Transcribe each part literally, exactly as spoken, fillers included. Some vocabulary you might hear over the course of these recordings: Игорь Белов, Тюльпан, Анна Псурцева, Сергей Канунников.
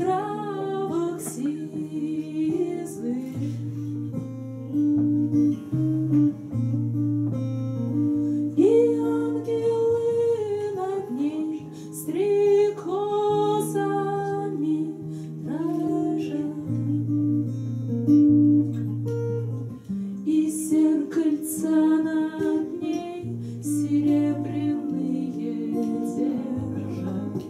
травах сизых. И ангелы над ней стрекозами дрожат, и зеркальца над ней серебряные держат.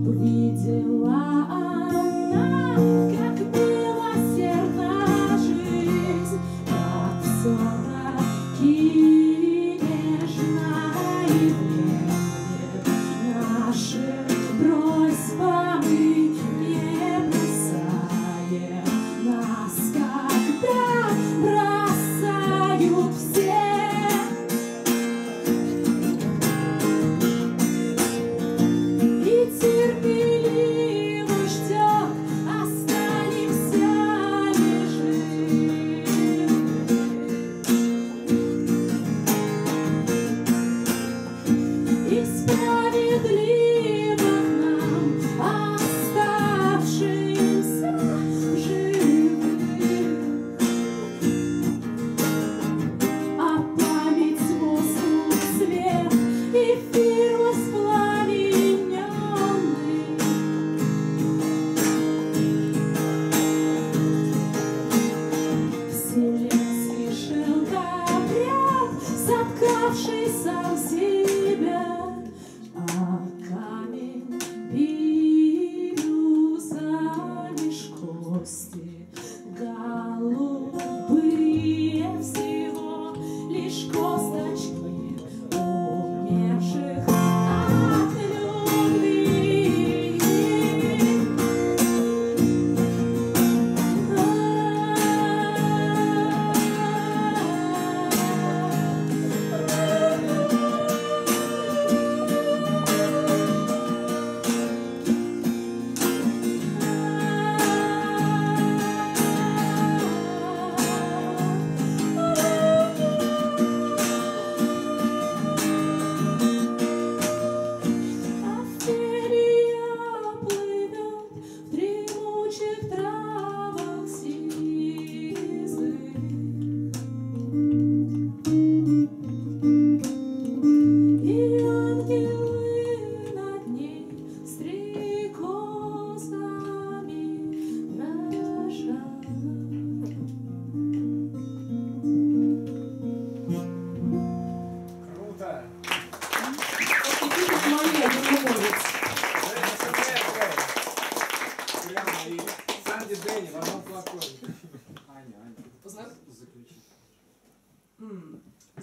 Видела она, как милосердна жизнь, как все-таки нежна и нежна. Наши просьбы не бросает нас, когда бросают все. Сам себя, а камень бирюза, лишь кости голубые, всего лишь косточки умерших от любви.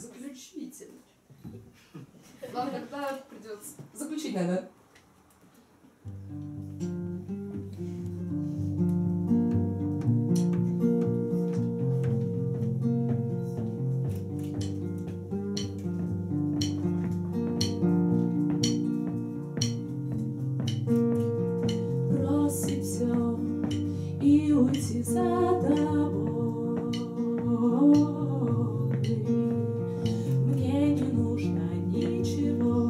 Заключитель. Вам тогда придется заключить, наверное. Бросить все и уйти за тобой. Мне не нужно ничего.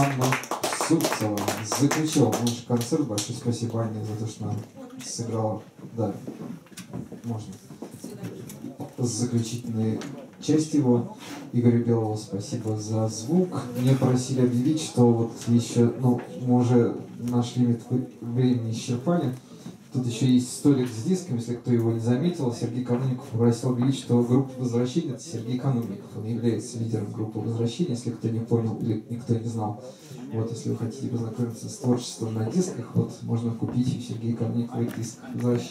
Анна Псурцева. Заключила наш концерт. Большое спасибо Анне за то, что она сыграла. Да, можно. Заключительные часть его. Игорю Белову спасибо за звук. Мне просили объявить, что вот еще, ну, мы уже наш лимит времени исчерпали. Тут еще есть столик с диском, если кто его не заметил. Сергей Канунников попросил объявить, что группа «Возвращение» — это Сергей Канунников. Он является лидером группы «Возвращение», если кто не понял или никто не знал. Вот, если вы хотите познакомиться с творчеством на дисках, вот можно купить у Сергея Канунникова диск «Возвращение».